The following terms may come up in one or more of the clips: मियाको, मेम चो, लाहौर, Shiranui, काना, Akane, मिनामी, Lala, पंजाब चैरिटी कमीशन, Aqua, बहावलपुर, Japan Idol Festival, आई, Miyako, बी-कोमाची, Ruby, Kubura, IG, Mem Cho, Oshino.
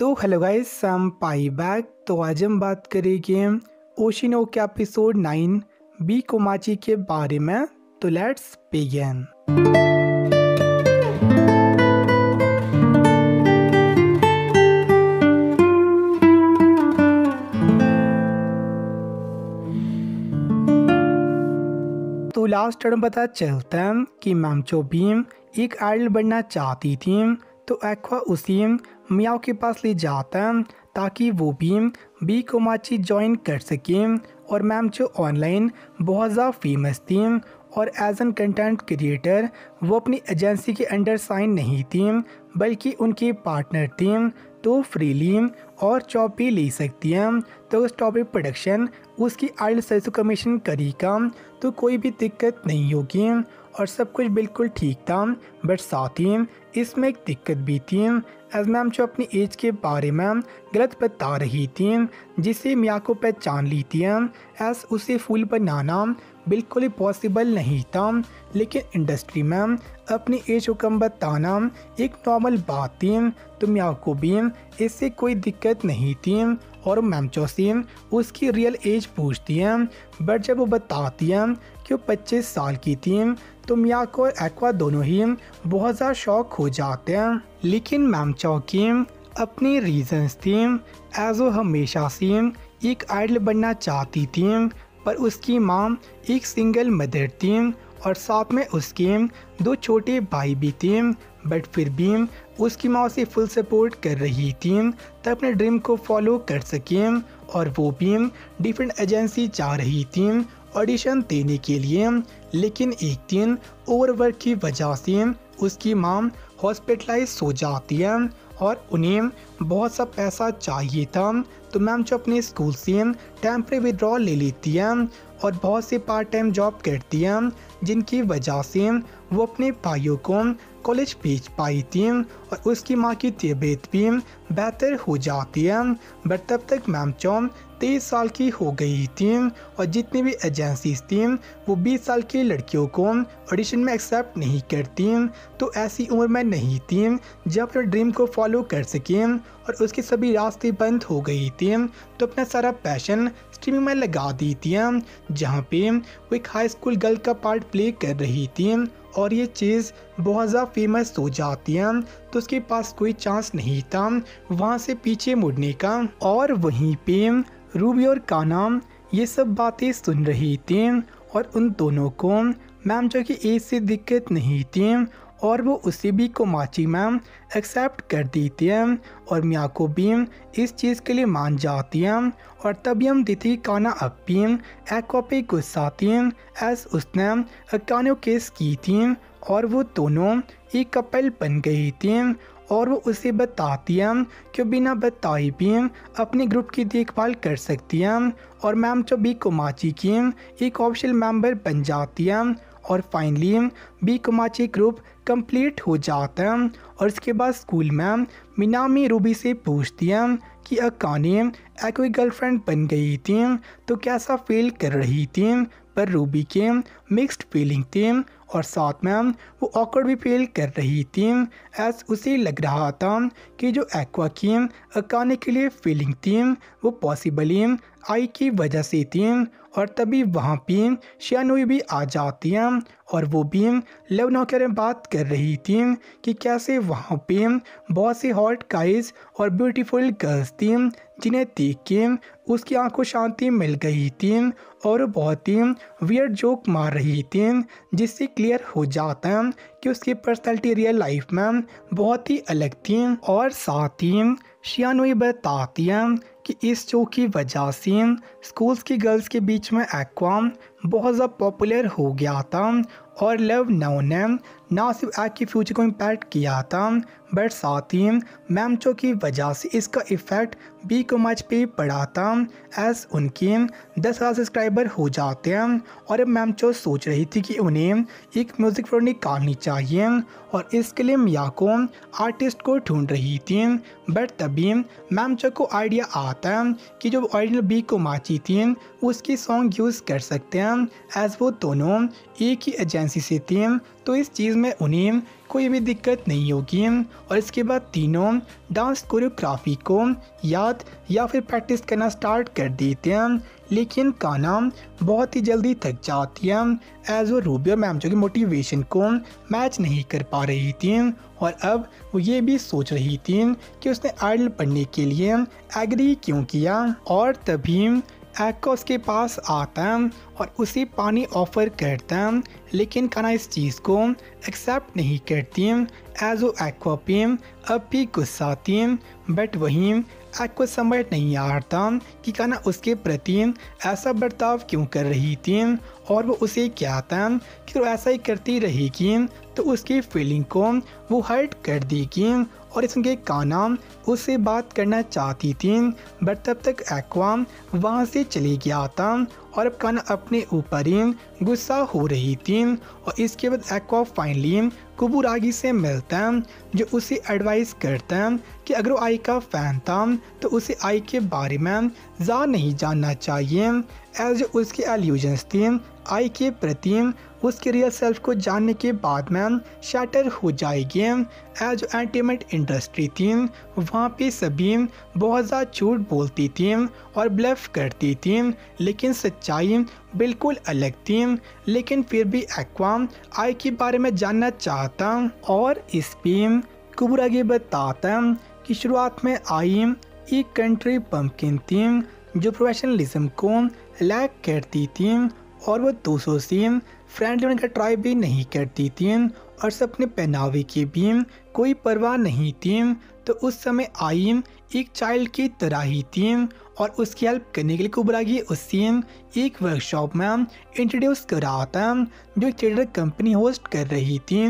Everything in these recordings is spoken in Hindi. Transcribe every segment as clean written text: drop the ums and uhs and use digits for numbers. तो हेलो गाइस, सम पाई बैक। तो आज हम बात करेंगे ओशिनो के एपिसोड 9 बी-कोमाची के बारे में। तो लेट्स बिगिन। तो लास्ट टर्म पता चलता है कि मेम चो भी एक आइडल बनना चाहती थी, तो एक्वा उसी मियाओ के पास ले जाता है ताकि वो भी बी-कोमाची ज्वाइन कर सकें। और मेम चो ऑनलाइन बहुत ज़्यादा फेमस थी और एज एन कंटेंट क्रिएटर वो अपनी एजेंसी के अंडर साइन नहीं थी बल्कि उनकी पार्टनर थी, तो फ्रीली और चॉपी ले सकती हैं। तो उस टॉपिक प्रोडक्शन उसकी आइडल सेल्स को कमीशन करेगा, तो कोई भी दिक्कत नहीं होगी और सब कुछ बिल्कुल ठीक था। बट साथ ही इसमें एक दिक्कत भी थी, एज मैम जो अपनी एज के बारे में गलत बता रही थी, जिसे मियाको पहचान ली थी। एज उसे फूल बनाना बिल्कुल ही पॉसिबल नहीं था, लेकिन इंडस्ट्री में अपनी एज को कम बताना एक नॉर्मल बात थी, तो मियाको भी इससे कोई दिक्कत नहीं थी। और मेम चो से उसकी रियल एज पूछती है, बट जब वो बताती है कि वो 25 साल की थी, तो मियाको और एक्वा दोनों ही बहुत ज़्यादा शॉक हो जाते हैं। लेकिन मेम चो की अपनी रीजंस थी, एज वो हमेशा से एक आइडल बनना चाहती थी, पर उसकी माँ एक सिंगल मदर थी और साथ में उसके 2 छोटे भाई भी थे। बट फिर भी उसकी माँ उसे फुल सपोर्ट कर रही थी तब अपने ड्रीम को फॉलो कर सकें, और वो भी डिफरेंट एजेंसी जा रही थी ऑडिशन देने के लिए। लेकिन एक दिन ओवरवर्क की वजह से उसकी माँ हॉस्पिटलाइज हो जाती है और उन्हें बहुत सा पैसा चाहिए था, तो मैम जो अपने स्कूल से टेम्प्रेरी विड्रॉल ले लेती है और बहुत से पार्ट टाइम जॉब करती है, जिनकी वजह से वो अपने भाइयों को कॉलेज भेज पाई थी और उसकी माँ की तबीयत भी बेहतर हो जाती है। बट तब तक मेम चो 23 साल की हो गई थी और जितनी भी एजेंसीज थी वो 20 साल की लड़कियों को ऑडिशन में एक्सेप्ट नहीं करती, तो ऐसी उम्र में नहीं थी जब अपने ड्रीम को फॉलो कर सकें। और उसके सभी रास्ते बंद हो गई थी, तो अपना सारा पैशन स्ट्रीमिंग में लगा दी थी, जहाँ पे वो एक हाई स्कूल गर्ल का पार्ट प्ले कर रही थी। और ये चीज़ बहुत ज़्यादा फेमस हो जाती है, तो उसके पास कोई चांस नहीं था वहाँ से पीछे मुड़ने का। और वहीं पे रूबी और काना ये सब बातें सुन रही थी और उन दोनों को मेम चो की एज से दिक्कत नहीं थी और वो उसे भी कोमाची मैम एक्सेप्ट कर देती है और मियाको भी इस चीज़ के लिए मान जाती है। और तभी हम देखते काना अब भी एक्वा पे गुस्सा थी, एस उसने अकाने केस की थी और वो दोनों एक कपल बन गई थी। और वो उसे बताती है कि बिना बताए भी अपने ग्रुप की देखभाल कर सकती है और मैम जो भी कोमाची की एक ऑफिशियल मेंबर बन जाती है। और फाइनली बी-कोमाची ग्रुप कंप्लीट हो जाता है। और इसके बाद स्कूल में मिनामी रूबी से पूछती है कि अकाने एक्वा गर्लफ्रेंड बन गई थी, तो कैसा फील कर रही थी। पर रूबी के मिक्स्ड फीलिंग थी और साथ में वो ऑकवर्ड भी फील कर रही थी, एस उसे लग रहा था कि जो एक्वा की अकाने के लिए फीलिंग थी वो पॉसिबली आई की वजह से थी। और तभी वहाँ पे शिरानुई भी आ जाती है और वो भी लव नौकर में बात कर रही थी कि कैसे वहाँ पे बहुत से हॉट गाइज और ब्यूटीफुल गर्ल्स थी, जिन्हें देख के उसकी आंखों शांति मिल गई थी। और बहुत ही वियर्ड जोक मार रही थी, जिससे क्लियर हो जाता है कि उसकी पर्सनैलिटी रियल लाइफ में बहुत ही अलग थी। और साथ ही शिरानुई बताती है कि इस शो की वजह से स्कूल्स की गर्ल्स के बीच में एक्वा बहुत ज़्यादा पॉपुलर हो गया था और लव नाउ ने ना सिर्फ एक्ट के फ्यूचर को इम्पैक्ट किया था, बट साथ ही मेम चो की वजह से इसका इफ़ेक्ट बी-कोमाची पे पड़ा था, एस उनके 10,000 सब्सक्राइबर हो जाते हैं। और अब मेम चो सोच रही थी कि उन्हें एक म्यूज़िक वीडियो निकालनी चाहिए और इसके लिए मियाको आर्टिस्ट को ढूंढ रही थी। बट तभी मेम चो को आइडिया आता है कि जो ओरिजिनल बी-कोमाची थी उसकी सॉन्ग यूज़ कर सकते हैं, एज वो दोनों एक ही एजेंसी से थी, तो इस चीज़ में उन्हें कोई भी दिक्कत नहीं होगी। और इसके बाद तीनों डांस कोरियोग्राफी को याद या फिर प्रैक्टिस करना स्टार्ट कर देते हैं, लेकिन काना बहुत ही जल्दी थक जाती है एज वो रूबी और मैम जो कि मोटिवेशन को मैच नहीं कर पा रही थी। और अब वो ये भी सोच रही थी कि उसने आइडल बनने के लिए एग्री क्यों किया। और तभी एक्वा उसके पास आता है और उसे पानी ऑफर करता है, लेकिन काना इस चीज़ को एक्सेप्ट नहीं करती एज वो एक्वा पे अब भी गुस्सा थी। बट वहीं एक्वा समझ नहीं आ रहा था कि काना उसके प्रति ऐसा बर्ताव क्यों कर रही थी, और वो उसे कहता है कि वो ऐसा ही करती रहेगी तो उसकी फीलिंग को वो हर्ट कर देगी। और इसके काना उससे बात करना चाहती थी, बट तब तक एक्वा वहाँ से चली गया था और अब काना अपने ऊपर ही गुस्सा हो रही थी। और इसके बाद एक्वा फाइनली कुबुरागी से मिलता है, जो उसे एडवाइस करता है कि अगर वो आई का फ़ैन था तो उसे आई के बारे में ज़्यादा नहीं जानना चाहिए, एज जो उसके एल्यूजन्स थी आई के प्रति उसके रियल सेल्फ को जानने के बाद में शैटर हो जाएगी। एज जो एंटरटेनमेंट इंडस्ट्री थी वहाँ पे सभी बहुत ज़्यादा झूठ बोलती थी और ब्लफ करती थी, लेकिन सच्चाई बिल्कुल अलग थी। लेकिन फिर भी एक्वा आई के बारे में जानना चाहता और इस पर कुबुरागी बताता कि शुरुआत में आई एक कंट्री पम्पकिन थी जो प्रोफेशनलिज्म को लैक करती थी और वो दूसरों से फ्रेंडली होने का ट्राई भी नहीं करती थी और अपने पहनावे की भी कोई परवाह नहीं थी। तो उस समय आई एक चाइल्ड की तरह ही थी और उसकी हेल्प करने के लिए कुबुरागी उससे एक वर्कशॉप में इंट्रोड्यूस करा था जो एक थिएटर कंपनी होस्ट कर रही थी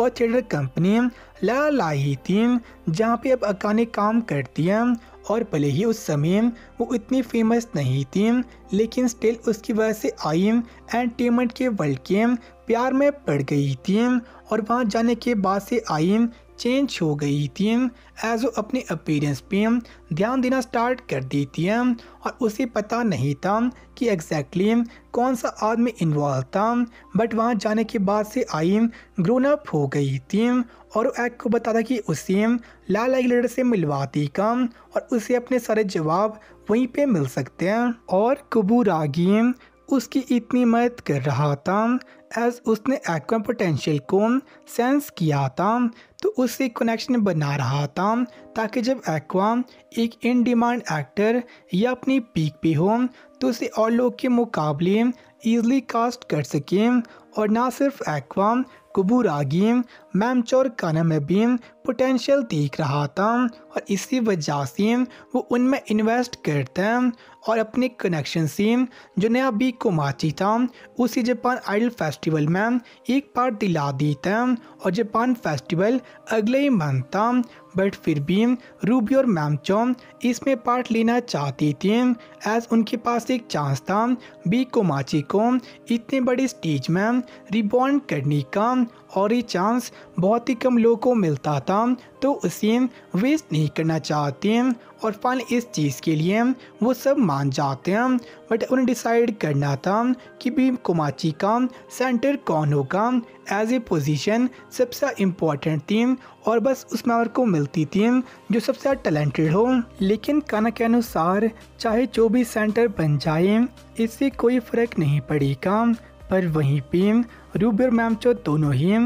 और थिएटर कंपनी लाला ही थी जहाँ पे अब अकाने काम करती है। और भले ही उस समय वो इतनी फेमस नहीं थी, लेकिन स्टिल उसकी वजह से आई एंटरटेनमेंट के वर्ल्ड के प्यार में पड़ गई थी और वहाँ जाने के बाद से आई चेंज हो गई थी एज वो अपने अपीयरेंस पे ध्यान देना स्टार्ट कर देती है। और उसे पता नहीं था कि एग्जैक्टली कौन सा आदमी इन्वॉल्व था, बट वहाँ जाने के बाद से आई ग्रोन अप हो गई थी। और वो एक्ट को बताता कि उसे लाल एग्लेटर से मिलवाती काम और उसे अपने सारे जवाब वहीं पे मिल सकते हैं। और कुबुरागी उसकी इतनी मदद कर रहा था एज उसने एक्वा पोटेंशियल को सेंस किया था, तो उससे कनेक्शन बना रहा था ताकि जब एक्वा एक इन डिमांड एक्टर या अपनी पीक पे हो तो उसे और लोग के मुकाबले ईजिली कास्ट कर सकें। और ना सिर्फ एक्वा, कुबुरागी मैम चोर काना में भी पोटेंशियल देख रहा था और इसी वजह से वो उनमें इन्वेस्ट करते हैं। और अपने कनेक्शन से जो नया बी-कोमाची था उसे जापान आइडल फेस्टिवल में एक पार्ट दिला देते हैं और जापान फेस्टिवल अगले ही मंथ था, बट फिर भी रूबी और मैम चो इसमें पार्ट लेना चाहती थी एज उनके पास एक चांस था बी-कोमाची को इतने बड़ी स्टेज में रिबॉर्न करने का, और ये चांस बहुत ही कम लोगों को मिलता था तो उसे वेस्ट नहीं करना चाहते और फाइनली इस चीज़ के लिए वो सब मान जाते हैं। बट उन्हें डिसाइड करना था कि बी-कोमाची का सेंटर कौन होगा एज ए पोजीशन सबसे इम्पॉर्टेंट थी और बस उस मेंबर को मिलती थी जो सबसे टैलेंटेड हो। लेकिन काना के अनुसार चाहे जो भी सेंटर बन जाए इससे कोई फ़र्क नहीं पड़ेगा, पर वहीं पे रूबी और मैम चो दोनों ही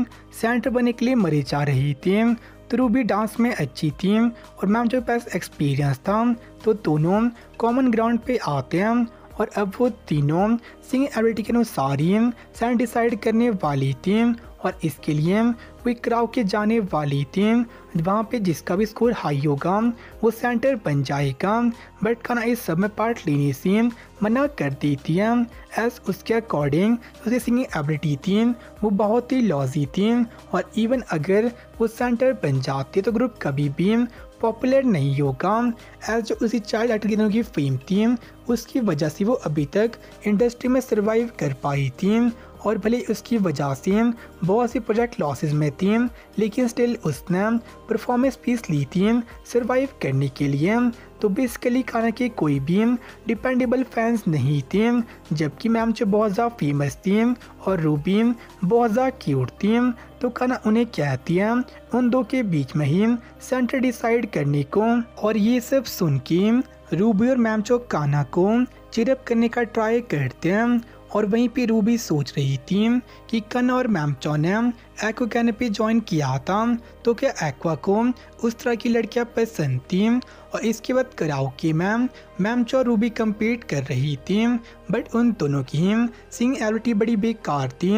सेंटर बनने के लिए मरी जा रही थी। तो रूबी डांस में अच्छी थी और मैम चो के पास एक्सपीरियंस था, तो दोनों कॉमन ग्राउंड पे आते हैं। और अब वो तीनों सिंगिंग एबिलिटी के अनुसार ही सेंटर डिसाइड करने वाली थी और इसके लिए वो क्राउ के जाने वाली थी, वहाँ पे जिसका भी स्कोर हाई होगा वो सेंटर बन जाएगा। बट काना इस सब में पार्ट लेने से मना कर देती है एस उसके अकॉर्डिंग उसकी सिंगिंग एबिलिटी थी वो बहुत ही लॉजी थी और इवन अगर वो सेंटर बन जाती तो ग्रुप कभी भी पॉपुलर नहीं होगा एज जो उसी चाइल्ड एक्टर की फेम थी उसकी वजह से वो अभी तक इंडस्ट्री में सर्वाइव कर पाई थी। और भले उसकी वजह से बहुत सी प्रोजेक्ट लॉसेस में थी, लेकिन स्टिल उसने परफॉर्मेंस फीस ली थी सर्वाइव करने के लिए। तो बेसिकली खाना के कोई भी डिपेंडेबल फैंस नहीं थे, जबकि मैम जो बहुत ज़्यादा फेमस थी और रूबी बहुत ज़्यादा क्यूट थी। तो खाना उन्हें कहती है उन दो के बीच में ही सेंटर डिसाइड करने को, और ये सब सुन के रूबी और मैम जो काना को चिरअप करने का ट्राई करते हैं। और वहीं पे रूबी सोच रही थी कि कन और मैम चो ने एक्वा कैन पे ज्वाइन किया था, तो क्या एक्वा को उस तरह की लड़कियां पसंद थी। और इसके बाद कराओके मैम चो रूबी कम्पीट कर रही थी, बट उन दोनों की सिंगुलैरिटी बड़ी बेकार थी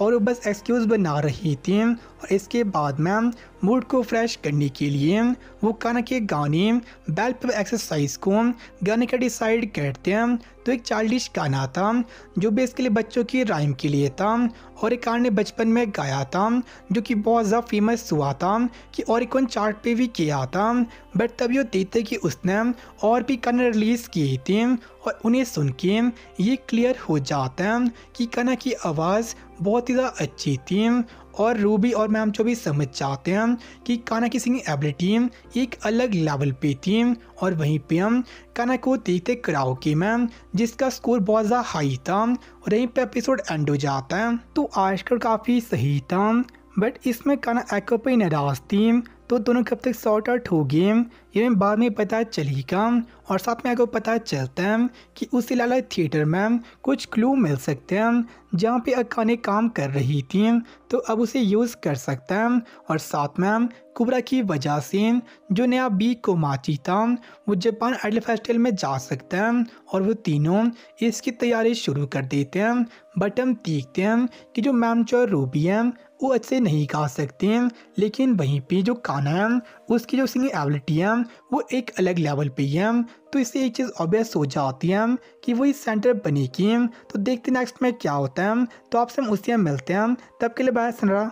और वो बस एक्सक्यूज़ बना रही थी। और इसके बाद मैम मूड को फ्रेश करने के लिए वो काना के गाने बेल पर एक्सरसाइज को गाने का डिसाइड करते हैं। तो एक चाइल्डिश गाना था जो बेसिकली बच्चों की राइम के लिए था, और एक ने बचपन में गाया था जो कि बहुत ज़्यादा फेमस हुआ था कि ऑरिकॉन चार्ट पे भी किया था। बट तभी वो देखते कि उसने और भी गाने रिलीज़ किए थे, और उन्हें सुन के ये क्लियर हो जाता है कि काना की आवाज़ बहुत ही ज़्यादा अच्छी थी। और रूबी और मैम चो भी समझ जाते हैं कि काना की सिंगिंग एबिलिटी एक अलग लेवल पे थी। और वहीं पे हम काना को देखते कराओके में जिसका स्कोर बहुत ज़्यादा हाई था, और यहीं पे एपिसोड एंड हो जाता है। तो आज का काफ़ी सही था, बट इसमें काना एक्वा पे नाराज़ थी, तो दोनों कब तक सॉर्ट आउट हो गए ये बाद में पता चलेगा। और साथ में आपको पता चलता है कि उसे लाला थिएटर में कुछ क्लू मिल सकते हैं जहाँ पे अकाने काम कर रही थी, तो अब उसे यूज़ कर सकता है। और साथ में कुबरा की वजह से जो नया बी-कोमाची था वो जापान आइडल फेस्टिवल में जा सकता है, और वो तीनों इसकी तैयारी शुरू कर देते हैं। बट हम देखते हैं कि जो मैम चो रूबी है वो अच्छे नहीं गा सकती हैं, लेकिन वहीं पे जो काना है उसकी जो सिंगिंग एबिलिटी है वो एक अलग लेवल पे है। तो इससे एक चीज़ ऑब्वियस हो जाती है कि वही सेंटर बनेगी। तो देखते नेक्स्ट में क्या होता है, तो आपसे हम उससे मिलते हैं। तब के लिए बाय सनरा।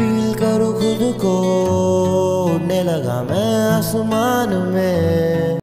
दिल का रुख उड़ने लगा मैं आसमान में।